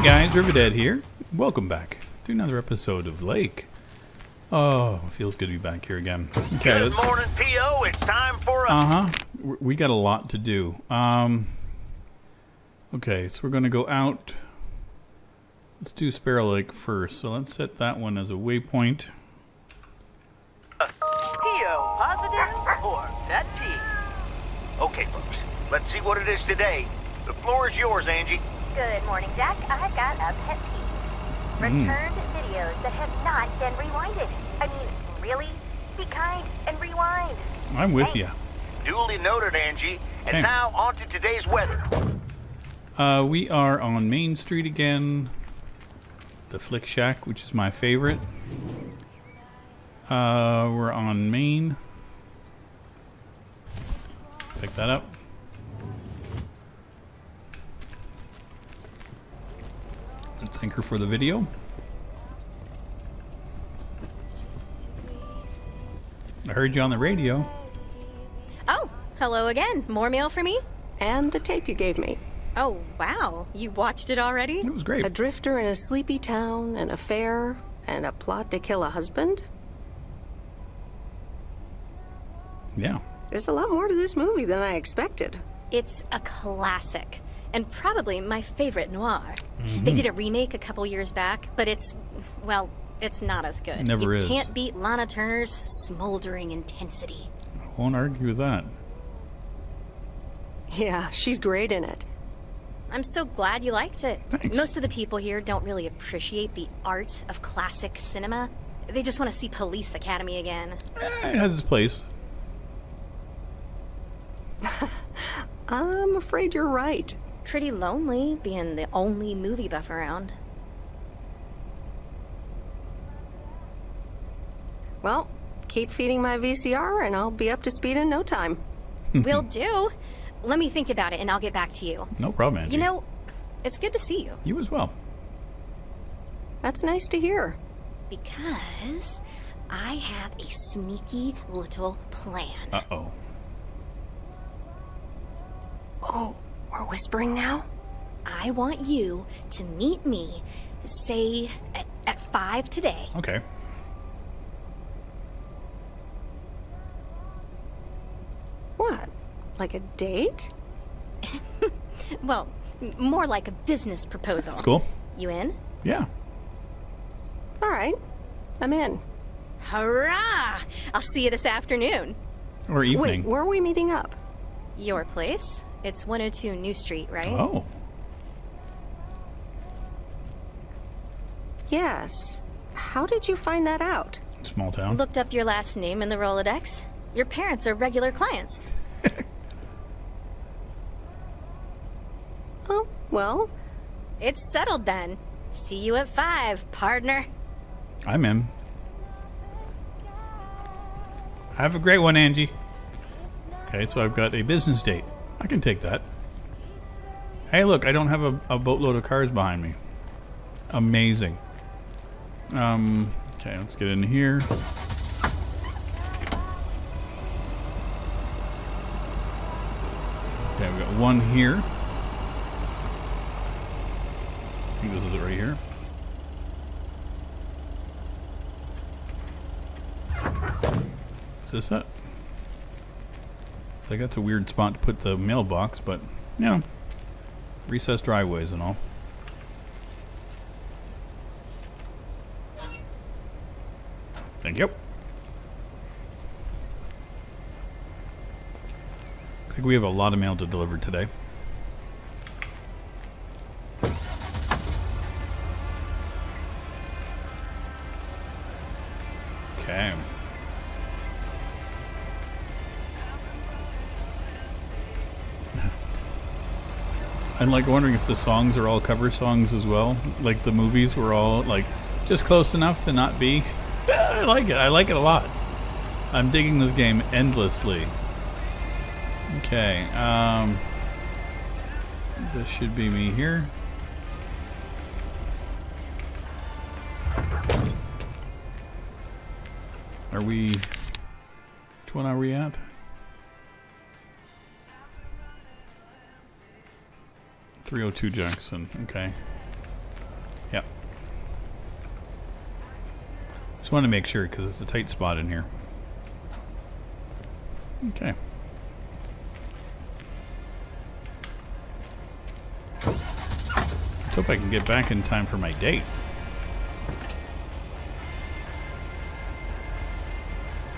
Hey guys, Riverdead here. Welcome back to another episode of Lake. Oh, feels good to be back here again. Okay, good morning, P.O. It's time for us. We got a lot to do. Okay, so we're going to go out. Let's do Spare Lake first. So let's set that one as a waypoint. P.O. positive or that P. Okay, folks. Let's see what it is today. The floor is yours, Angie. Good morning, Jack. I got a pet peeve. Returned videos that have not been rewinded. I mean, really? Be kind and rewind. I'm with you. Duly noted, Angie. And now on to today's weather. We are on Main Street again. The Flick Shack, which is my favorite. We're on Main. Pick that up. And thank her for the video. I heard you on the radio. Oh, hello again. More mail for me? And the tape you gave me. Oh, wow. You watched it already? It was great. A drifter in a sleepy town, an affair, and a plot to kill a husband? Yeah. There's a lot more to this movie than I expected. It's a classic, and probably my favorite noir. They did a remake a couple years back, but it's, well, it's not as good. You can't beat Lana Turner's smoldering intensity. I won't argue with that. Yeah, she's great in it. I'm so glad you liked it. Thanks. Most of the people here don't really appreciate the art of classic cinema. They just want to see Police Academy again. It has its place. I'm afraid you're right. Pretty lonely being the only movie buff around. Well, keep feeding my VCR and I'll be up to speed in no time. Will do. Let me think about it and I'll get back to you. No problem, Angie. You know, it's good to see you. You as well. That's nice to hear. Because I have a sneaky little plan. Uh-oh. Oh, we're whispering now? I want you to meet me, say, at 5 today. Okay. What? Like a date? Well, more like a business proposal. That's cool. You in? Yeah. All right. I'm in. Hurrah! I'll see you this afternoon. Or evening. Wait, where are we meeting up? Your place. It's 102 New Street, right? Oh. Yes. How did you find that out? Small town. Looked up your last name in the Rolodex. Your parents are regular clients. Oh, well. It's settled then. See you at 5, partner. I'm in. Have a great one, Angie. Okay, so I've got a business date. I can take that. Hey, look, I don't have a boatload of cars behind me. Amazing. Okay, let's get in here. Okay, we've got one here. I think this is it right here. Is this it? Like, that's a weird spot to put the mailbox, but, you know, recessed driveways and all. Thank you. Looks like we have a lot of mail to deliver today. Okay. I'm like wondering if the songs are all cover songs as well. Like the movies were all like just close enough to not be. I like it. I like it a lot. I'm digging this game endlessly. Okay. This should be me here. Are we? Which one are we at? .302 Jackson, okay. Just want to make sure because it's a tight spot in here. Okay. Let's hope I can get back in time for my date.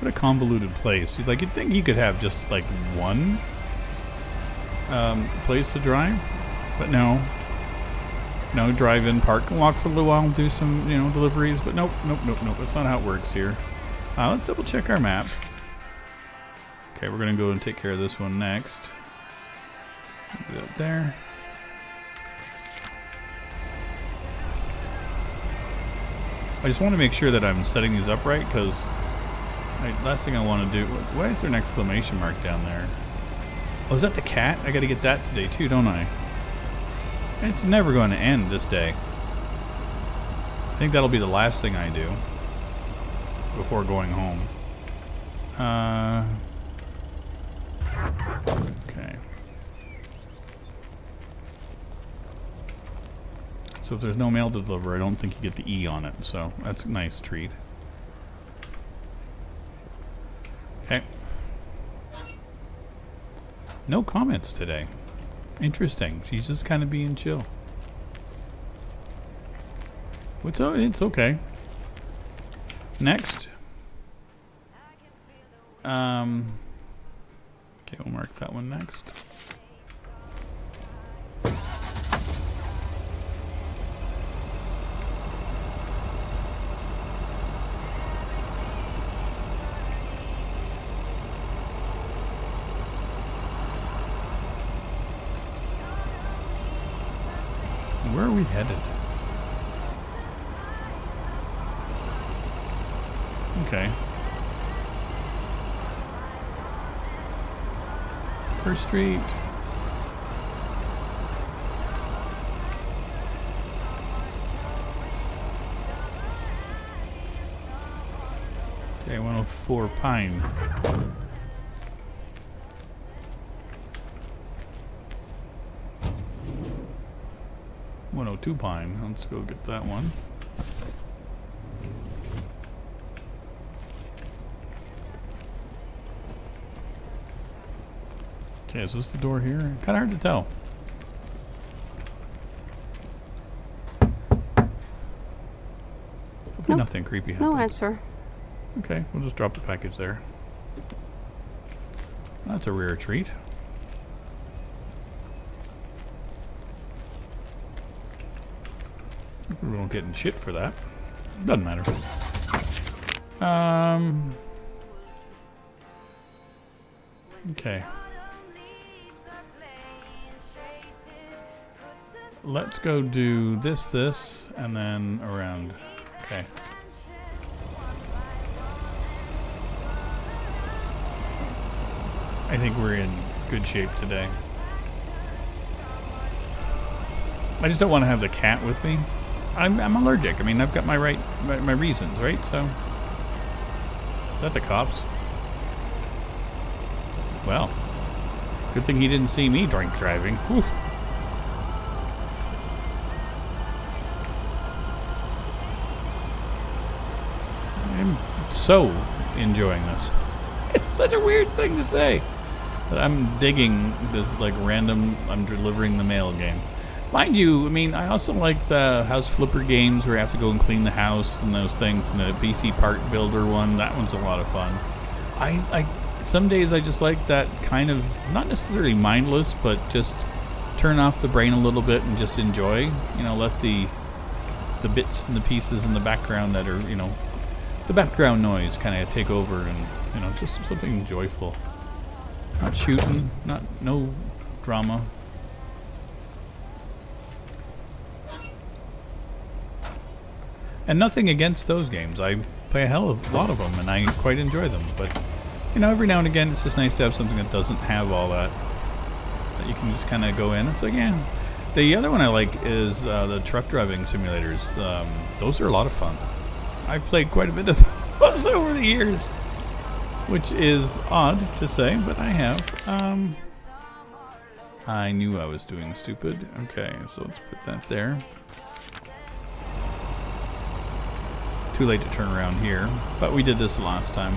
What a convoluted place. Like, you'd think you could have just like one place to drive, but no. No, drive in, park and walk for a little while, do some, you know, deliveries, but nope, nope, nope, nope. That's not how it works here. Let's double check our map. Okay, we're gonna go and take care of this one next. Put it up there. I just want to make sure that I'm setting these up right, because last thing I want to do. Why is there an exclamation mark down there? Oh, is that the cat? I got to get that today too, don't I? It's never going to end this day. I think that'll be the last thing I do before going home. Okay. So if there's no mail to deliver, I don't think you get the E on it, so that's a nice treat. Okay. No comments today. Interesting. She's just kind of being chill. What's up? It's okay. Next. Okay, we'll mark that one next. Where are we headed? Okay. First Street. Okay, 104 Pine. Two Pine. Let's go get that one. Okay, is this the door here? Kind of hard to tell. Hopefully nothing creepy happened. No answer. Okay, we'll just drop the package there. That's a rare treat. We won't get in shit for that. Doesn't matter. Okay. Let's go do this, and then around. Okay. I think we're in good shape today. I just don't want to have the cat with me. I'm allergic. I mean, I've got my my reasons, right? So, is that the cops? Well, good thing he didn't see me drink driving. Whew. I'm so enjoying this. It's such a weird thing to say, but I'm digging this like random I'm delivering the mail game. Mind you, I mean, I also like the house flipper games where you have to go and clean the house and those things, and the BC Park Builder one, that one's a lot of fun. I some days I just like that kind of, not necessarily mindless, but just turn off the brain a little bit and just enjoy, you know, let the bits and the pieces in the background that are, you know, the background noise kind of take over and, you know, just something joyful. Not shooting, no drama. And nothing against those games. I play a hell of a lot of them, and I quite enjoy them. But, you know, every now and again, it's just nice to have something that doesn't have all that. That you can just kind of go in. It's like, yeah. The other one I like is the truck driving simulators. Those are a lot of fun. I've played quite a bit of those over the years. Which is odd to say, but I have. I knew I was doing stupid. Okay, so let's put that there. Too late to turn around here, but we did this last time.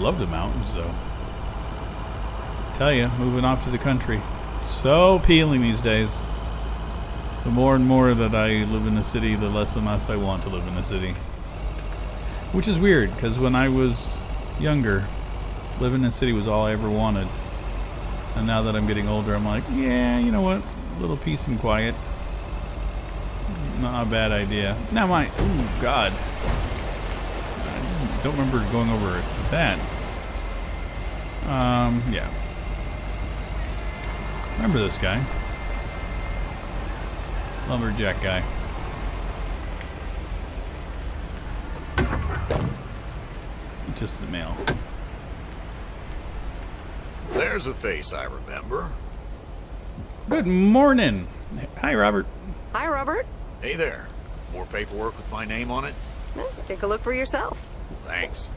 Love the mountains, though. Tell you, moving off to the country. So appealing these days. The more and more that I live in the city, the less and less I want to live in the city. Which is weird, because when I was younger, living in the city was all I ever wanted. And now that I'm getting older, I'm like, yeah, you know what? A little peace and quiet. Not a bad idea. Now my... Ooh, God. I don't remember going over that. Yeah. Remember this guy. Lumberjack guy. Just the mail. There's a face I remember. Good morning. Hi, Robert. Hi, Robert. Hey there. More paperwork with my name on it? Take a look for yourself. Thanks.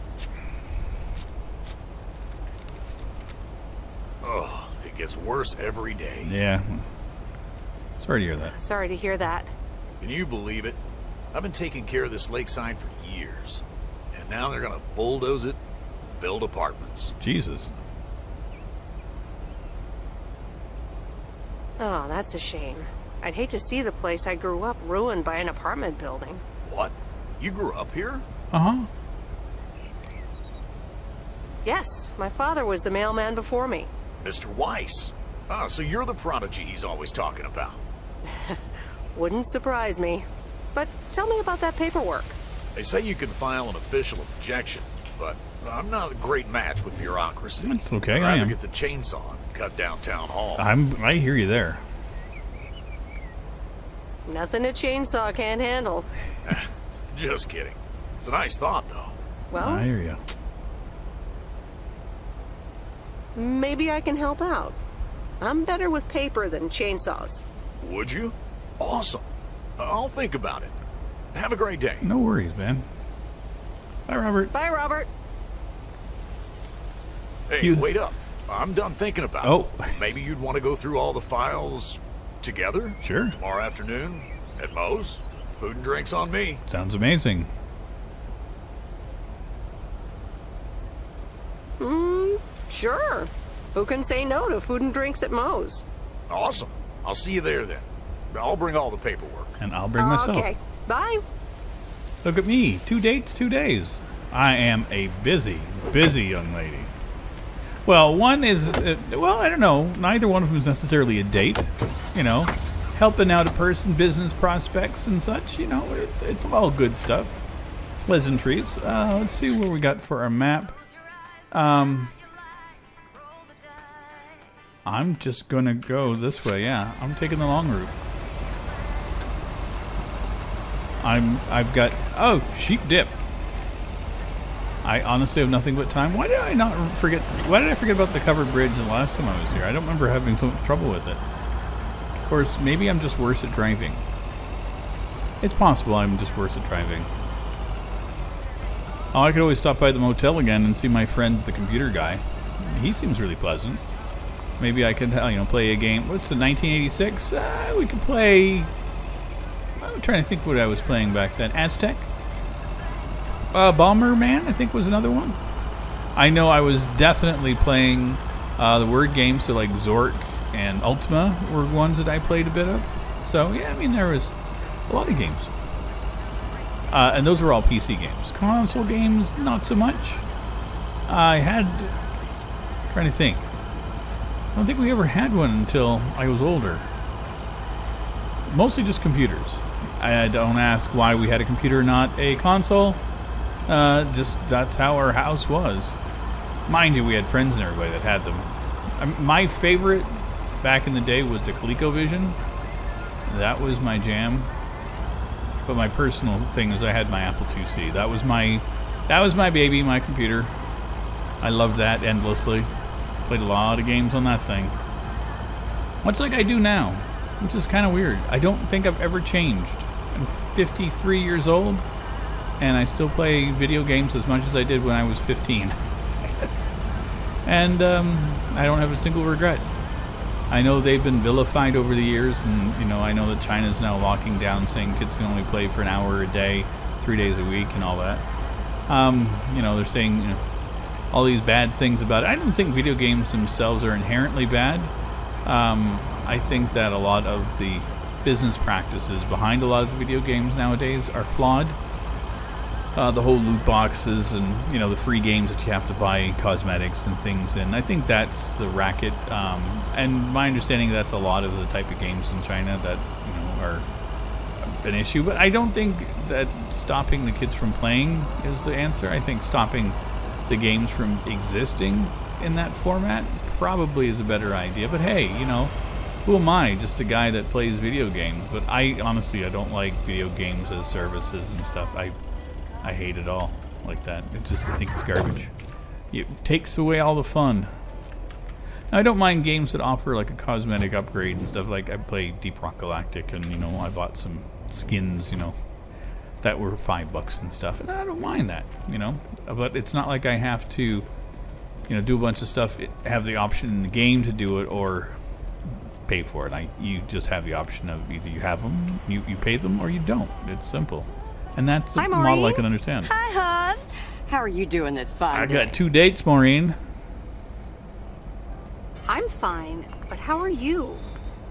Oh, it gets worse every day. Yeah. Sorry to hear that. Sorry to hear that. Can you believe it? I've been taking care of this lakeside for years. And now they're gonna bulldoze it, build apartments. Jesus. Oh, that's a shame. I'd hate to see the place I grew up ruined by an apartment building. What? You grew up here? Uh-huh. Yes, my father was the mailman before me. Mr. Weiss. Oh, so you're the prodigy he's always talking about. Wouldn't surprise me. But tell me about that paperwork. They say you can file an official objection, but I'm not a great match with bureaucracy. That's okay, I am. I'd rather get the chainsaw and cut down town hall. I hear you there. Nothing a chainsaw can't handle. Just kidding. It's a nice thought, though. Well, I hear you. Maybe I can help out. I'm better with paper than chainsaws. Would you? Awesome. I'll think about it. Have a great day. No worries, man. Bye, Robert. Bye, Robert. Hey, wait up. I'm done thinking about it. Oh. Maybe you'd want to go through all the files together? Sure. Tomorrow afternoon at Moe's. Food and drinks on me. Sounds amazing. Sure. Who can say no to food and drinks at Moe's? Awesome. I'll see you there then. I'll bring all the paperwork. And I'll bring myself. Okay. Bye. Look at me. 2 dates, 2 days. I am a busy, busy young lady. Well, one is, well, I don't know. Neither one of them is necessarily a date. You know, helping out a person, business prospects and such. You know, it's all good stuff. Pleasantries. Let's see what we got for our map. I'm just gonna go this way. Yeah, I'm taking the long route. I've got, oh, sheep dip. I honestly have nothing but time. Why did I not forget? Why did I forget about the covered bridge the last time I was here? I don't remember having so much trouble with it. Of course, maybe I'm just worse at driving. It's possible I'm just worse at driving. Oh, I could always stop by the motel again and see my friend, the computer guy. He seems really pleasant. Maybe I could, you know, play a game. What's it, 1986? We could play. I'm trying to think what I was playing back then. Aztec? Bomberman, I think, was another one. I know I was definitely playing the word games, so like Zork and Ultima were ones that I played a bit of. So, yeah, I mean, there was a lot of games. And those were all PC games. Console games, not so much. I had... I'm trying to think. I don't think we ever had one until I was older. Mostly just computers. I don't ask why we had a computer, not a console. Just that's how our house was. Mind you, we had friends and everybody that had them. My favorite back in the day was the ColecoVision. That was my jam. But my personal thing is I had my Apple IIc. That was my baby, my computer. I loved that endlessly. Played a lot of games on that thing. Much like I do now, which is kind of weird. I don't think I've ever changed. I'm 53 years old, and I still play video games as much as I did when I was 15. And I don't have a single regret. I know they've been vilified over the years, and, you know, I know that China's now locking down, saying kids can only play for an hour a day, 3 days a week, and all that. You know, they're saying, you know, all these bad things about it. I don't think video games themselves are inherently bad. I think that a lot of the business practices behind a lot of the video games nowadays are flawed. The whole loot boxes and, you know, the free games that you have to buy cosmetics and things in. I think that's the racket. And my understanding, that's a lot of the type of games in China that, you know, are an issue. But I don't think that stopping the kids from playing is the answer. I think stopping the games from existing in that format probably is a better idea. But hey, you know, who am I? Just a guy that plays video games. But I honestly, I don't like video games as services and stuff. I hate it all like that. It just, I think it's garbage. It takes away all the fun. Now, I don't mind games that offer like a cosmetic upgrade and stuff. Like I play Deep Rock Galactic, and you know, I bought some skins, you know, that were $5 and stuff, and I don't mind that, you know. But it's not like I have to, you know, do a bunch of stuff, have the option in the game to do it or pay for it. You just have the option of either you have them, you pay them, or you don't. It's simple. And that's a model I can understand. Hi, hon. How are you doing this fine day? I got 2 dates, Maureen. I'm fine, but how are you?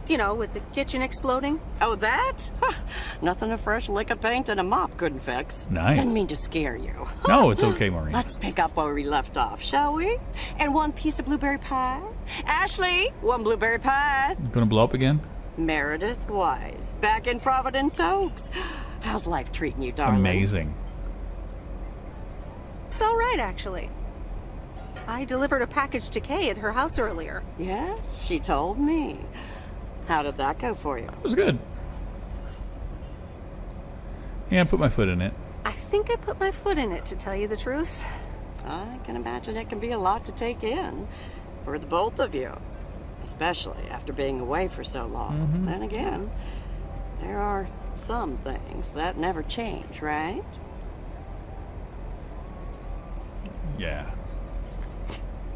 You know, with the kitchen exploding. Oh, that? Huh. Nothing a fresh lick of paint and a mop couldn't fix. Nice. Didn't mean to scare you. No, it's okay, Maureen. Let's pick up where we left off, shall we? And one piece of blueberry pie. Ashley, one blueberry pie. Gonna blow up again? Meredith Weiss, back in Providence Oaks. How's life treating you, darling? Amazing. It's all right, actually. I delivered a package to Kay at her house earlier. Yes, she told me. How did that go for you? It was good. Yeah, I put my foot in it. I think I put my foot in it, to tell you the truth. I can imagine it can be a lot to take in for the both of you, especially after being away for so long. Mm-hmm. Then again, there are some things that never change, right? Yeah.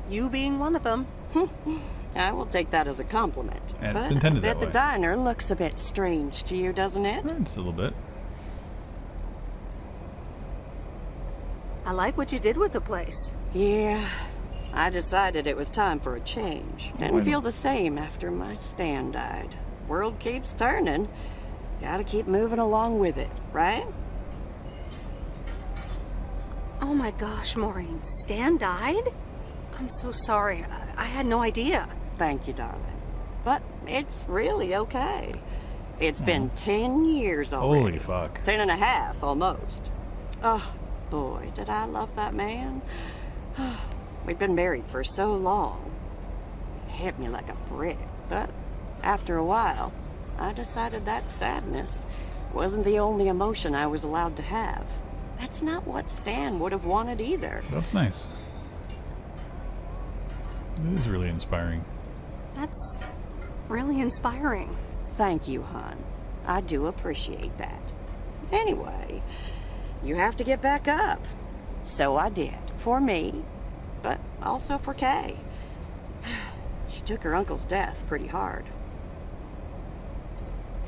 You being one of them. I will take that as a compliment. And it's intended that way. The diner looks a bit strange to you, doesn't it? It's a little bit. I like what you did with the place. Yeah. I decided it was time for a change. Didn't feel the same after my stand died. World keeps turning. Gotta keep moving along with it, right? Oh my gosh, Maureen. Stan died? I'm so sorry. I had no idea. Thank you, darling. But it's really okay. It's been 10 years already. Holy fuck. 10 and a half, almost. Oh, boy, did I love that man. We've been married for so long. It hit me like a brick. But after a while, I decided that sadness wasn't the only emotion I was allowed to have. That's not what Stan would have wanted either. That's nice. It is really inspiring. That's really inspiring. Thank you, hon. I do appreciate that. Anyway, you have to get back up. So I did. For me, but also for Kay. She took her uncle's death pretty hard.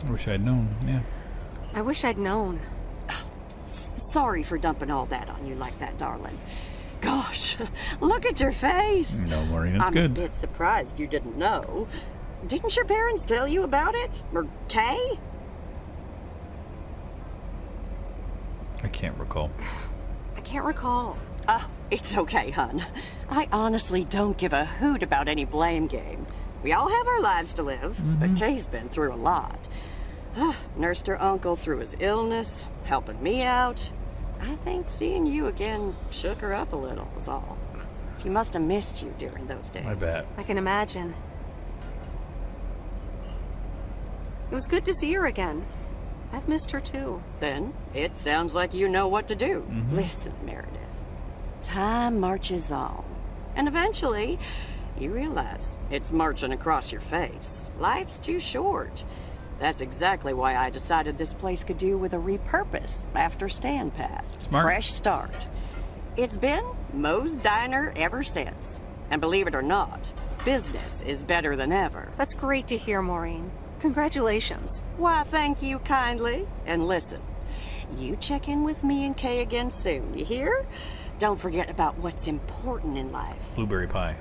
I wish I'd known, yeah. I wish I'd known. Sorry for dumping all that on you like that, darling. Gosh, look at your face. No, Maureen, it's good. I'm a bit surprised you didn't know. Didn't your parents tell you about it? Or Kay? I can't recall. I can't recall. It's okay, hon. I honestly don't give a hoot about any blame game. We all have our lives to live, but Kay's been through a lot. Nursed her uncle through his illness, helping me out. I think seeing you again shook her up a little, was all. She must have missed you during those days. I bet. I can imagine. It was good to see her again. I've missed her too. Then it sounds like you know what to do. Listen, Meredith. Time marches on. And eventually, you realize it's marching across your face. Life's too short. That's exactly why I decided this place could do with a repurpose after Stan passed. Smart. Fresh start. It's been Moe's Diner ever since. And believe it or not, business is better than ever. That's great to hear, Maureen. Congratulations. Why, thank you kindly. And listen, you check in with me and Kay again soon, you hear? Don't forget about what's important in life. Blueberry pie.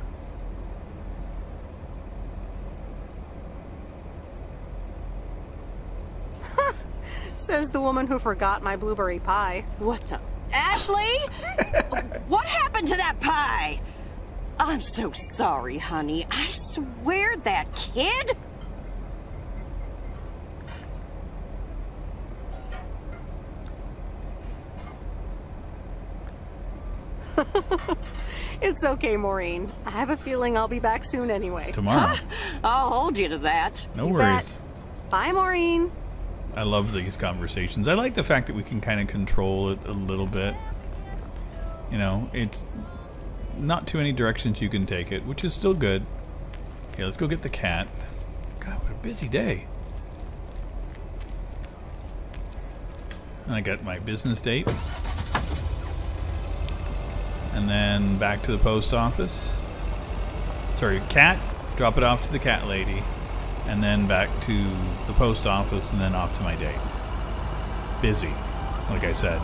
Says the woman who forgot my blueberry pie. What the? Ashley? What happened to that pie? I'm so sorry, honey. I swear that kid. It's okay, Maureen. I have a feeling I'll be back soon anyway. Tomorrow. Huh? I'll hold you to that. No worries. Bye, Maureen. I love these conversations. I like the fact that we can kind of control it a little bit. You know, it's not too many directions you can take it, which is still good. Okay, let's go get the cat. God, what a busy day. And I got my business date. And then back to the post office. Sorry, cat. Drop it off to the cat lady. And then back to the post office, and then off to my date. Busy, like I said.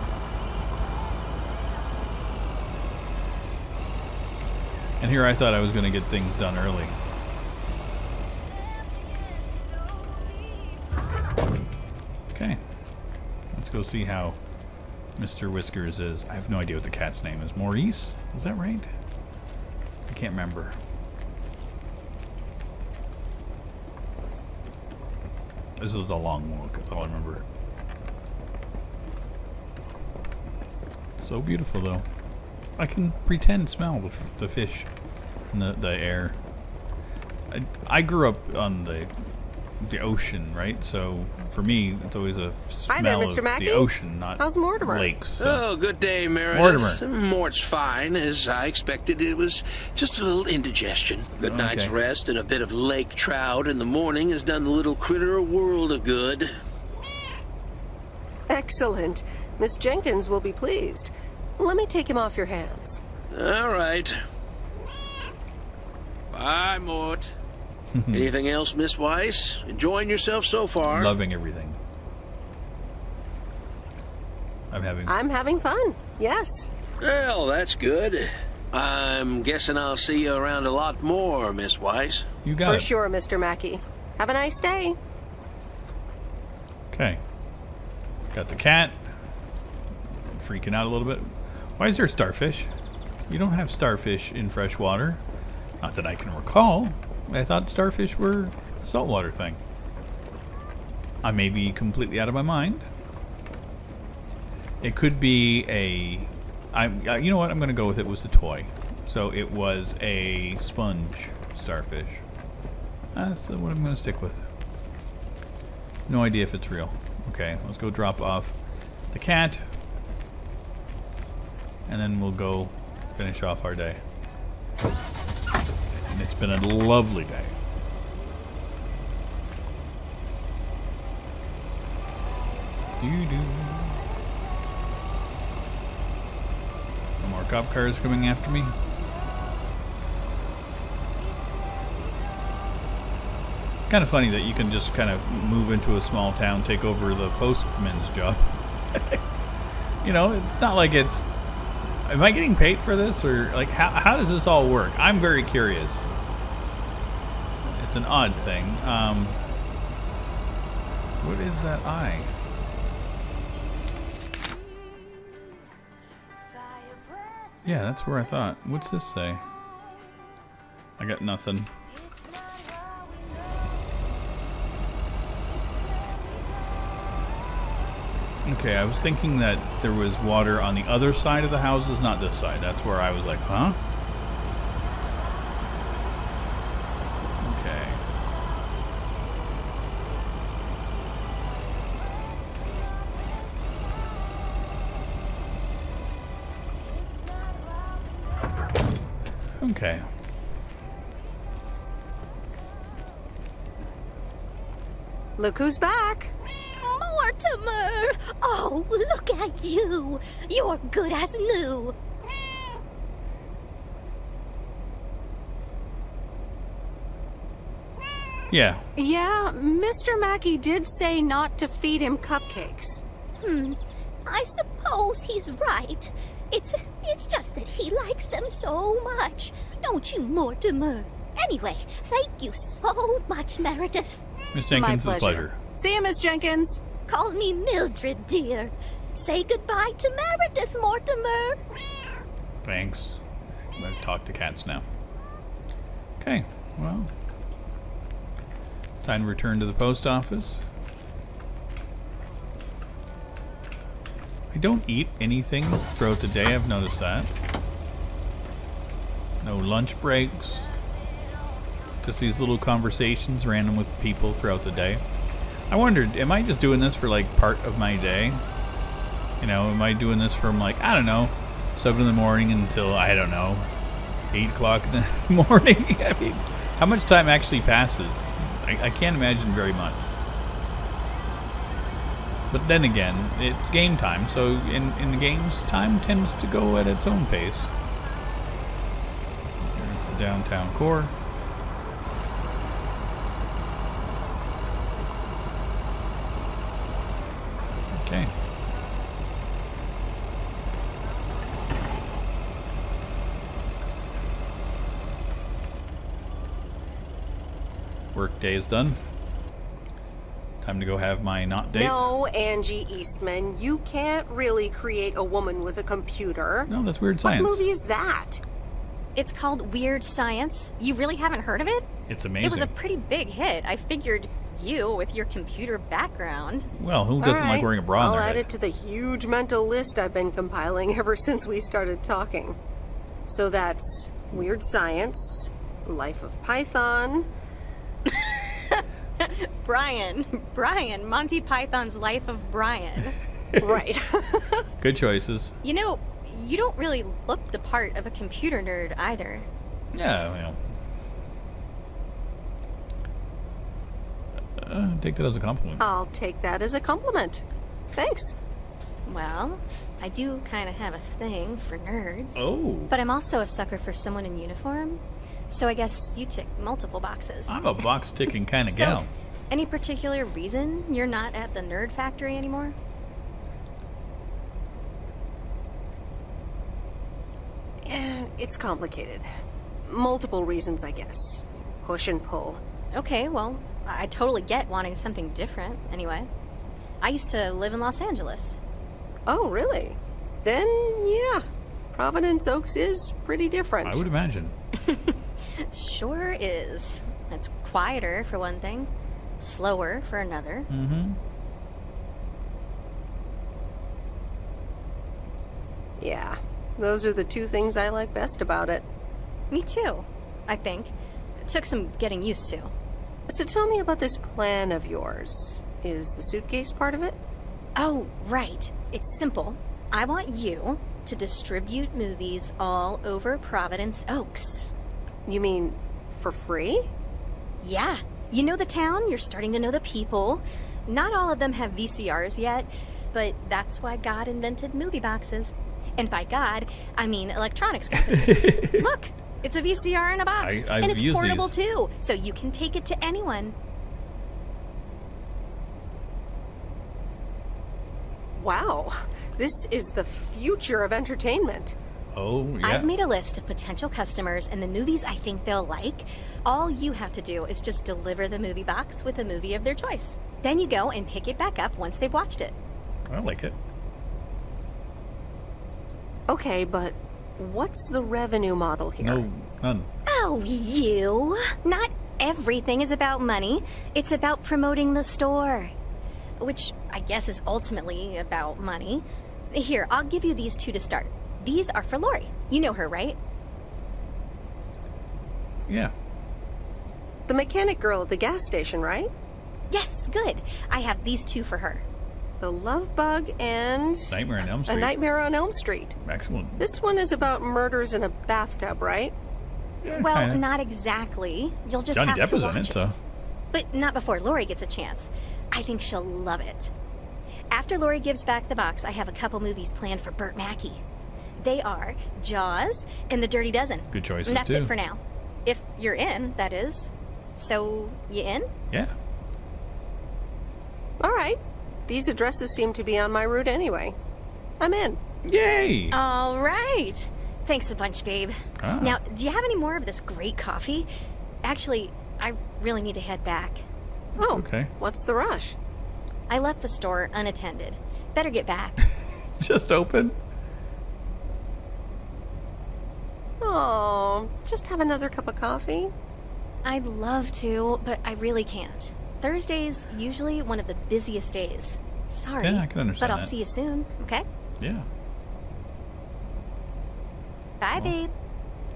And here I thought I was going to get things done early. Okay. Let's go see how Mr. Whiskers is. I have no idea what the cat's name is. Maurice? Is that right? I can't remember. This is a long walk, that's all I remember. So beautiful, though. I can pretend smell the fish and the air. I grew up on the ocean, right? So for me, it's always a smell of the ocean, not lakes. So. Oh, good day, Meredith. Mortimer. Mort's fine, as I expected. It was just a little indigestion. Good night's rest and a bit of lake trout in the morning has done the little critter a world of good. Excellent. Miss Jenkins will be pleased. Let me take him off your hands. All right. Bye, Mort. Anything else, Miss Weiss? Enjoying yourself so far? Loving everything. I'm having fun, yes. Well, that's good. I'm guessing I'll see you around a lot more, Miss Weiss. You got it. For sure, Mr. Mackey. Have a nice day. Okay. Got the cat. Freaking out a little bit. Why is there starfish? You don't have starfish in fresh water. Not that I can recall. I thought starfish were a saltwater thing. I may be completely out of my mind. It could be a... you know what? I'm going to go with it was a toy. So it was a sponge starfish. That's what I'm going to stick with. No idea if it's real. Okay, let's go drop off the cat. And then we'll go finish off our day. And it's been a lovely day. Doo-doo. No more cop cars coming after me. Kind of funny that you can just kind of move into a small town, take over the postman's job. You know, it's not like it's... Am I getting paid for this, or like how does this all work? I'm very curious. It's an odd thing. What is that eye? Yeah, that's where I thought. What's this say? I got nothing. Okay, I was thinking that there was water on the other side of the houses, not this side. That's where I was like, huh? Okay. Okay. Look who's back. Mortimer! Oh, look at you! You're good as new! Yeah. Yeah, Mr. Mackey did say not to feed him cupcakes. Hmm. I suppose he's right. It's just that he likes them so much. Don't you, Mortimer? Anyway, thank you so much, Meredith. Miss Jenkins, my pleasure. See you, Miss Jenkins. Call me Mildred, dear. Say goodbye to Meredith, Mortimer. Thanks. I'm going to talk to cats now. Okay, well. Time to return to the post office. I don't eat anything throughout the day, I've noticed that. No lunch breaks. Just these little conversations random with people throughout the day. I wondered, am I just doing this for like part of my day? You know, am I doing this from like, I don't know, 7 in the morning until, I don't know, 8 o'clock in the morning? I mean, how much time actually passes? I can't imagine very much. But then again, it's game time, so in the games, time tends to go at its own pace. There's the downtown core. Okay. Work day is done. Time to go have my not date. No, Angie Eastman, you can't really create a woman with a computer. No, that's Weird Science. What movie is that? It's called Weird Science. You really haven't heard of it? It's amazing. It was a pretty big hit. I figured you, with your computer background. Well, who doesn't like wearing a bra on their head? I'll add it to the huge mental list I've been compiling ever since we started talking. So that's Weird Science, Life of Python. Brian, Monty Python's Life of Brian. Right. Good choices. You know, you don't really look the part of a computer nerd either. Yeah, well. Take that as a compliment. I'll take that as a compliment. Thanks. Well, I do kind of have a thing for nerds. Oh. But I'm also a sucker for someone in uniform. So I guess you tick multiple boxes. I'm a box-ticking kind of gal. Any particular reason you're not at the Nerd Factory anymore? It's complicated. Multiple reasons, I guess. Push and pull. Okay, well, I totally get wanting something different, anyway. I used to live in Los Angeles. Oh, really? Then, yeah. Providence Oaks is pretty different. I would imagine. Sure is. It's quieter for one thing, slower for another. Mm-hmm. Yeah, those are the two things I like best about it. Me too, I think. It took some getting used to. So tell me about this plan of yours. Is the suitcase part of it? Oh, right. It's simple. I want you to distribute movies all over Providence Oaks. You mean for free? Yeah. You know the town, you're starting to know the people. Not all of them have VCRs yet, but that's why God invented movie boxes. And by God, I mean electronics companies. Look, it's a VCR in a box. And it's portable too, so you can take it to anyone. Wow, this is the future of entertainment. Oh, yeah. I've made a list of potential customers and the movies I think they'll like. All you have to do is just deliver the movie box with a movie of their choice. Then you go and pick it back up once they've watched it. I like it. Okay, but what's the revenue model here? No, none. Oh, you. Not everything is about money. It's about promoting the store. Which I guess is ultimately about money. Here, I'll give you these two to start. These are for Lori. You know her, right? Yeah. The mechanic girl at the gas station, right? Yes, good. I have these two for her. The Love Bug and... Nightmare on Elm Street. A Nightmare on Elm Street. Excellent. This one is about murders in a bathtub, right? Yeah, well, kinda. Not exactly. You'll just Johnny have Depp to watch Johnny Depp is in it, so... But not before Lori gets a chance. I think she'll love it. After Lori gives back the box, I have a couple movies planned for Burt Mackey. They are Jaws and The Dirty Dozen. Good choices, too. And that's it for now. If you're in, that is. So, you in? Yeah. All right. These addresses seem to be on my route anyway. I'm in. Yay! All right. Thanks a bunch, babe. Ah. Now, do you have any more of this great coffee? Actually, I really need to head back. Oh, okay. What's the rush? I left the store unattended. Better get back. Just open? Oh, just have another cup of coffee? I'd love to, but I really can't. Thursday's usually one of the busiest days. Sorry, yeah, I can understand but I'll see you soon, okay? Yeah. Bye, babe.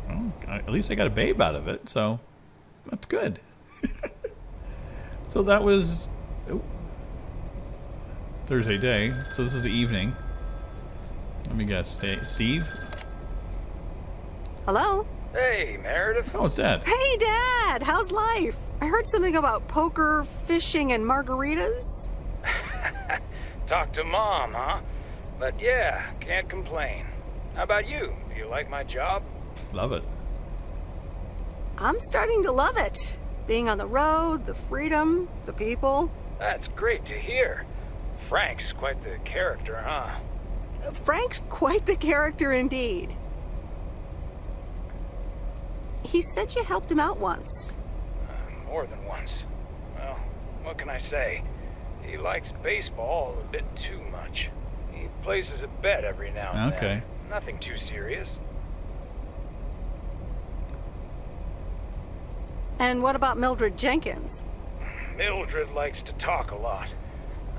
Oh, at least I got a babe out of it, so that's good. So that was Thursday day. So this is the evening. Let me guess. Steve? Hello? Hey, Meredith. Oh, it's Dad. Hey, Dad. How's life? I heard something about poker, fishing, and margaritas. Talk to Mom, huh? But yeah, can't complain. How about you? Do you like my job? Love it. I'm starting to love it. Being on the road, the freedom, the people. That's great to hear. Frank's quite the character, huh? Frank's quite the character indeed. He said you helped him out once. More than once. Well, what can I say? He likes baseball a bit too much. He places a bet every now and then. Nothing too serious. And what about Mildred Jenkins? Mildred likes to talk a lot.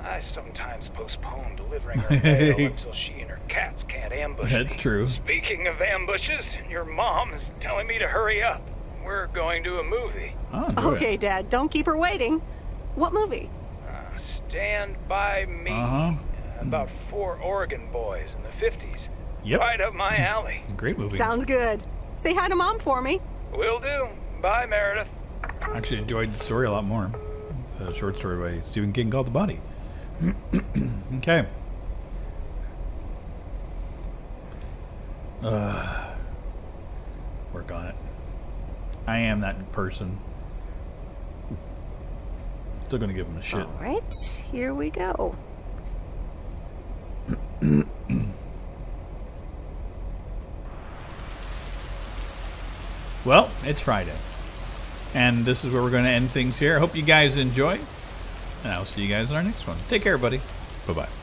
I sometimes postpone delivering her mail until she and her cats can't ambush me. That's true. Speaking of ambushes, your mom is telling me to hurry up. We're going to a movie. Okay, Dad, don't keep her waiting. What movie? Stand By Me. About four Oregon boys in the 50s. Yep. Right up my alley. Great movie. Sounds good. Say hi to Mom for me. Will do. Bye, Meredith. I actually enjoyed the story a lot more. The short story by Stephen King called The Body. Okay. Work on it. I am that person. Still gonna give him a shit. All right, here we go. Well, it's Friday. And this is where we're gonna end things here. I hope you guys enjoy. And I'll see you guys in our next one. Take care, buddy. Bye-bye.